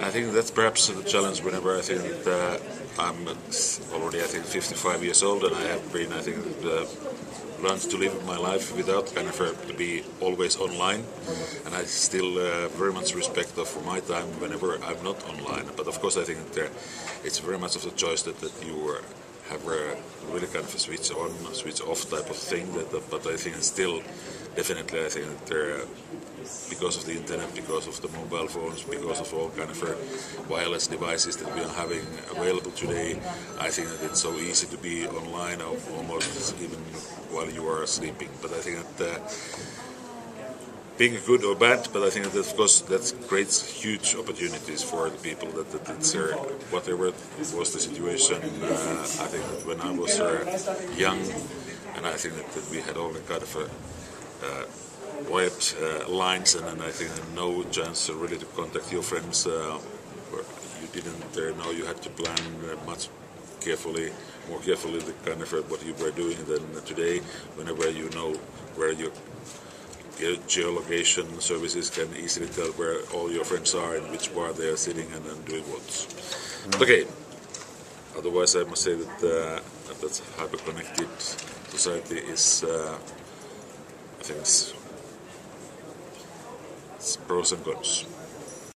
I think that's perhaps the challenge whenever I think that I'm already, I think, 55 years old, and I have been, I think, learned to live my life without kind of to be always online. Mm-hmm. And I still very much respect for my time whenever I'm not online. But of course I think that it's very much of the choice that you have a really kind of a switch on, switch off type of thing. But I think still, definitely I think that because of the internet, because of the mobile phones, because of all kind of wireless devices that we are having available today, I think that it's so easy to be online or almost even while you are sleeping. But I think that being good or bad, but I think that of course that creates huge opportunities for the people. That it's whatever was the situation. I think that when I was young, and I think that we had all the kind of web lines, and I think no chance really to contact your friends. You didn't know, you had to plan much carefully, more carefully the kind of what you were doing than today. Whenever you know where you geolocation services can easily tell where all your friends are and which bar they are sitting and then doing what. Mm. Okay. Otherwise, I must say that hyper-connected society is, I think, it's pros and cons.